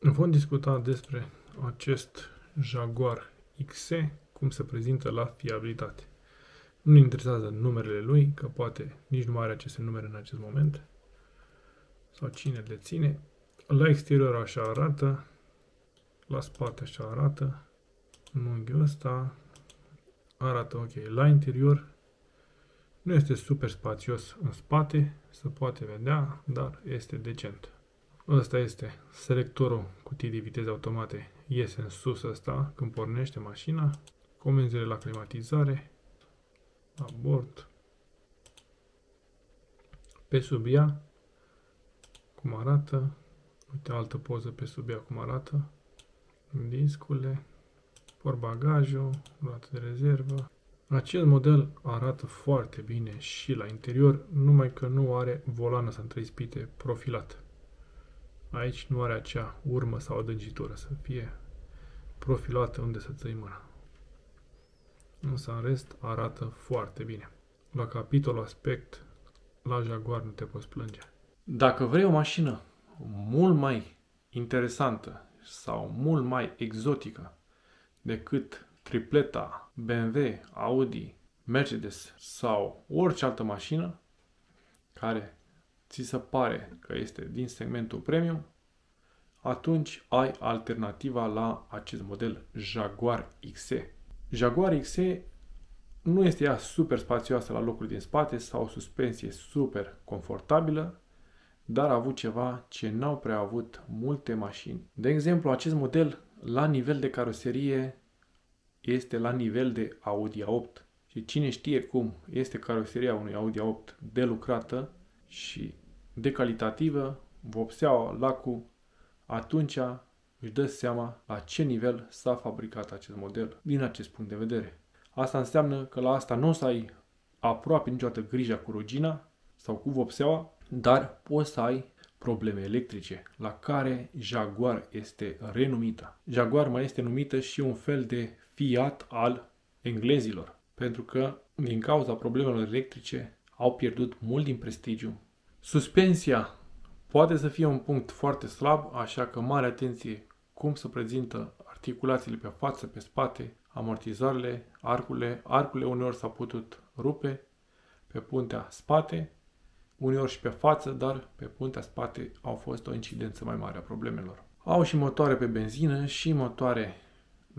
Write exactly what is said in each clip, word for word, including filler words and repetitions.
Vom discuta despre acest Jaguar X E, cum se prezintă la fiabilitate. Nu ne interesează numerele lui, că poate nici nu mai are aceste numere în acest moment. Sau cine le ține. La exterior așa arată. La spate așa arată. În unghiul ăsta arată ok. La interior nu este super spațios în spate, se poate vedea, dar este decent. Ăsta este selectorul cutii de viteze automate. Iese în sus ăsta când pornește mașina. Comenzile la climatizare. La bord. Pe sub ea. Cum arată. Uite, altă poză pe sub ea cum arată. Discule. Portbagajul. Roată de rezervă. Acest model arată foarte bine și la interior, numai că nu are volană sau trei spite profilat. Aici nu are acea urmă sau adâncitură, să fie profilată unde să ții mâna. Însă în rest arată foarte bine. La capitolul aspect, la Jaguar nu te poți plânge. Dacă vrei o mașină mult mai interesantă sau mult mai exotică decât tripleta B M W, Audi, Mercedes sau orice altă mașină care ți se pare că este din segmentul premium, atunci ai alternativa la acest model Jaguar X E. Jaguar X E nu este ea super spațioasă la locuri din spate sau o suspensie super confortabilă, dar a avut ceva ce n-au prea avut multe mașini. De exemplu, acest model la nivel de caroserie este la nivel de Audi A opt. Și cine știe cum este caroseria unui Audi A opt de lucrată și de calitativă, vopseaua, lacul, atunci își dă seama la ce nivel s-a fabricat acest model din acest punct de vedere. Asta înseamnă că la asta nu o să ai aproape niciodată grija cu rugina sau cu vopseaua, dar poți să ai probleme electrice, la care Jaguar este renumită. Jaguar mai este numită și un fel de Fiat al englezilor, pentru că din cauza problemelor electrice au pierdut mult din prestigiu. Suspensia poate să fie un punct foarte slab, așa că mare atenție cum se prezintă articulațiile pe față, pe spate, amortizoarele, arcurile. Arcurile uneori s-au putut rupe pe puntea spate, uneori și pe față, dar pe puntea spate au fost o incidență mai mare a problemelor. Au și motoare pe benzină și motoare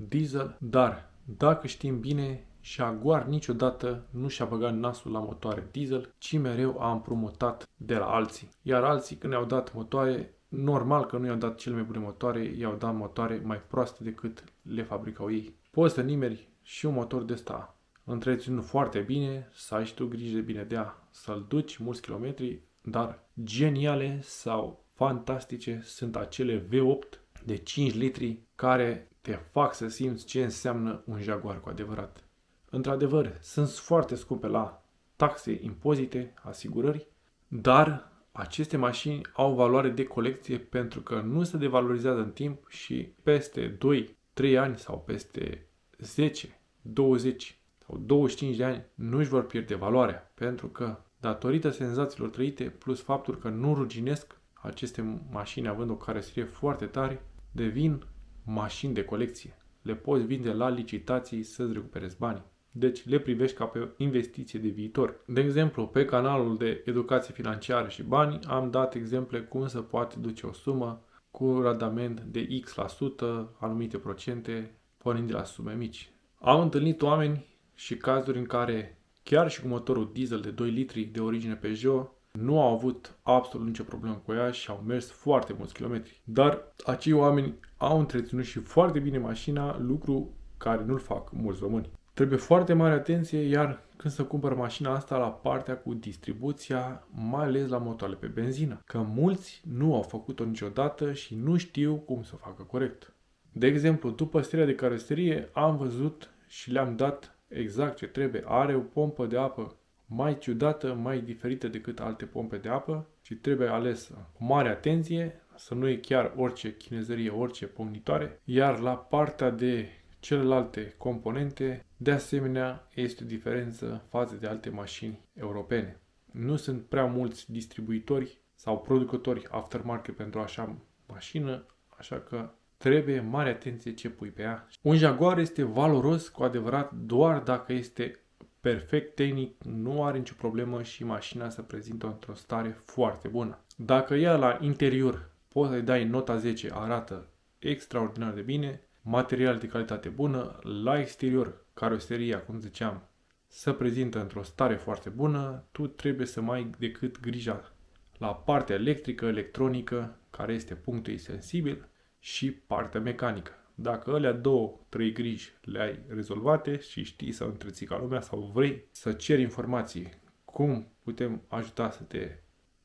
diesel, dar dacă știm bine, Jaguar niciodată nu și-a băgat nasul la motoare diesel, ci mereu a împrumutat de la alții. Iar alții, când i-au dat motoare, normal că nu i-au dat cele mai bune motoare, i-au dat motoare mai proaste decât le fabricau ei. Poți să nimeri și un motor de ăsta întreținut foarte bine, să ai și tu grijă de bine de a să-l duci mulți kilometri, dar geniale sau fantastice sunt acele V opt de cinci litri care te fac să simți ce înseamnă un Jaguar cu adevărat. Într-adevăr, sunt foarte scumpe la taxe, impozite, asigurări, dar aceste mașini au valoare de colecție pentru că nu se devalorizează în timp și peste doi trei ani sau peste zece, douăzeci sau douăzeci și cinci de ani nu-și vor pierde valoarea, pentru că datorită senzațiilor trăite plus faptul că nu ruginesc, aceste mașini având o caroserie foarte tare devin mașini de colecție. Le poți vinde la licitații să-ți recuperezi banii. Deci le privești ca pe o investiție de viitor. De exemplu, pe canalul de educație financiară și bani am dat exemple cum se poate duce o sumă cu randament de X la sută, anumite procente, pornind de la sume mici. Am întâlnit oameni și cazuri în care chiar și cu motorul diesel de doi litri de origine Peugeot nu au avut absolut nicio problemă cu ea și au mers foarte mulți kilometri. Dar acei oameni au întreținut și foarte bine mașina, lucru care nu-l fac mulți români. Trebuie foarte mare atenție, iar când se cumpără mașina asta, la partea cu distribuția, mai ales la motoarele pe benzină, că mulți nu au făcut-o niciodată și nu știu cum să o facă corect. De exemplu, după seria de caroserie am văzut și le-am dat exact ce trebuie. Are o pompă de apă mai ciudată, mai diferită decât alte pompe de apă și trebuie alesă cu mare atenție, să nu e chiar orice chinezărie, orice pomnitoare. Iar la partea de celelalte componente, de asemenea, este o diferență față de alte mașini europene. Nu sunt prea mulți distribuitori sau producători aftermarket pentru așa mașină, Așa că trebuie mare atenție ce pui pe ea. Un Jaguar este valoros cu adevărat doar dacă este perfect tehnic, nu are nicio problemă și mașina se prezintă într-o stare foarte bună. Dacă ea la interior poți să-i dai nota zece, arată extraordinar de bine, material de calitate bună, la exterior, caroseria, cum ziceam, se prezintă într-o stare foarte bună, tu trebuie să mai ai decât grija la partea electrică, electronică, care este punctul sensibil, și partea mecanică. Dacă alea două, trei griji le-ai rezolvate și știi să întreții ca lumea sau vrei să ceri informații, cum putem ajuta să te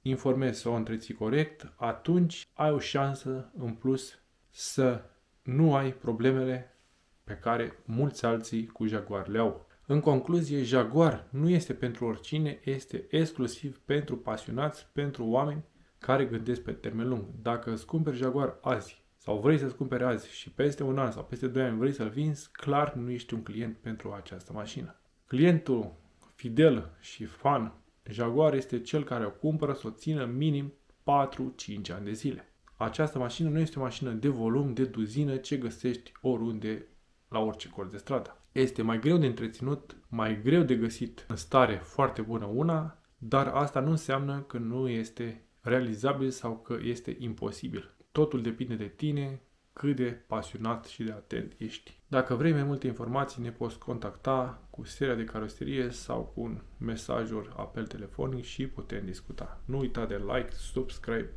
informezi să o întreții corect, atunci ai o șansă în plus să nu ai problemele pe care mulți alții cu Jaguar le au. În concluzie, Jaguar nu este pentru oricine, este exclusiv pentru pasionați, pentru oameni care gândesc pe termen lung. Dacă îți cumperi Jaguar azi, sau vrei să-ți cumperi azi și peste un an sau peste doi ani vrei să-l vinzi, clar nu ești un client pentru această mașină. Clientul fidel și fan Jaguar este cel care o cumpără să o țină minim patru cinci ani de zile. Această mașină nu este o mașină de volum, de duzină, ce găsești oriunde, la orice colț de stradă. Este mai greu de întreținut, mai greu de găsit în stare foarte bună una, dar asta nu înseamnă că nu este realizabil sau că este imposibil. Totul depinde de tine, cât de pasionat și de atent ești. Dacă vrei mai multe informații, ne poți contacta cu seria de caroserie sau cu un mesaj ori apel telefonic și putem discuta. Nu uita de like, subscribe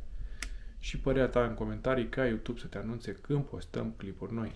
și părerea ta în comentarii ca YouTube să te anunțe când postăm clipuri noi.